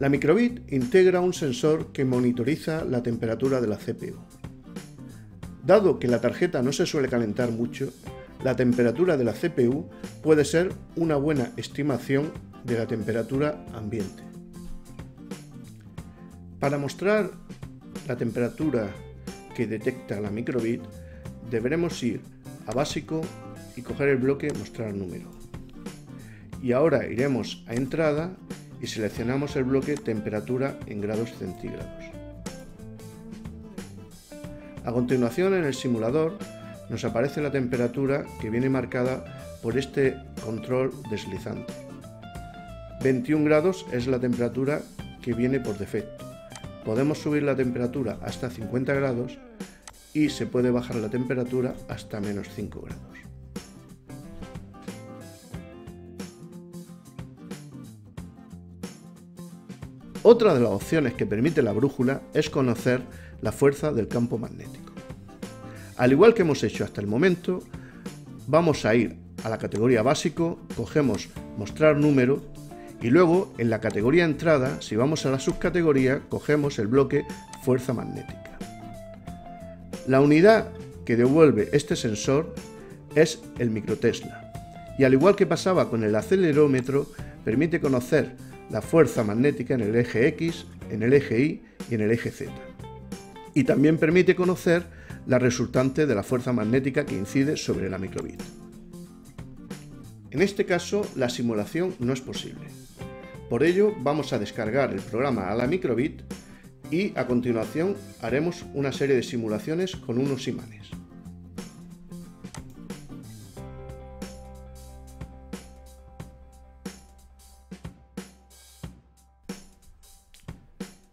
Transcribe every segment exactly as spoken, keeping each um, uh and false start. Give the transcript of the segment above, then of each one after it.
La micro:bit integra un sensor que monitoriza la temperatura de la C P U. Dado que la tarjeta no se suele calentar mucho, la temperatura de la C P U puede ser una buena estimación de la temperatura ambiente. Para mostrar la temperatura que detecta la micro:bit, deberemos ir a Básico y coger el bloque Mostrar número. Y ahora iremos a Entrada y seleccionamos el bloque Temperatura en grados centígrados. A continuación, en el simulador nos aparece la temperatura que viene marcada por este control deslizante. veintiún grados es la temperatura que viene por defecto. Podemos subir la temperatura hasta cincuenta grados y se puede bajar la temperatura hasta menos cinco grados. Otra de las opciones que permite la brújula es conocer la fuerza del campo magnético. Al igual que hemos hecho hasta el momento, vamos a ir a la categoría Básico, cogemos Mostrar número y luego en la categoría Entrada, si vamos a la subcategoría, cogemos el bloque Fuerza magnética. La unidad que devuelve este sensor es el microtesla y, al igual que pasaba con el acelerómetro, permite conocer la fuerza magnética en el eje X, en el eje Y y en el eje Z. Y también permite conocer la resultante de la fuerza magnética que incide sobre la micro:bit. En este caso, la simulación no es posible. Por ello, vamos a descargar el programa a la micro:bit y a continuación haremos una serie de simulaciones con unos imanes.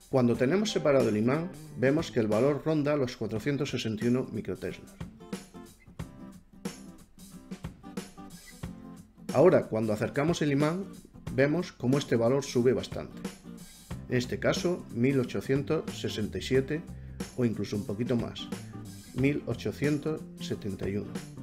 Cuando tenemos separado el imán, vemos que el valor ronda los cuatrocientos sesenta y uno microteslas. Ahora, cuando acercamos el imán, vemos cómo este valor sube bastante. En este caso, mil ochocientos sesenta y siete o incluso un poquito más, mil ochocientos setenta y uno.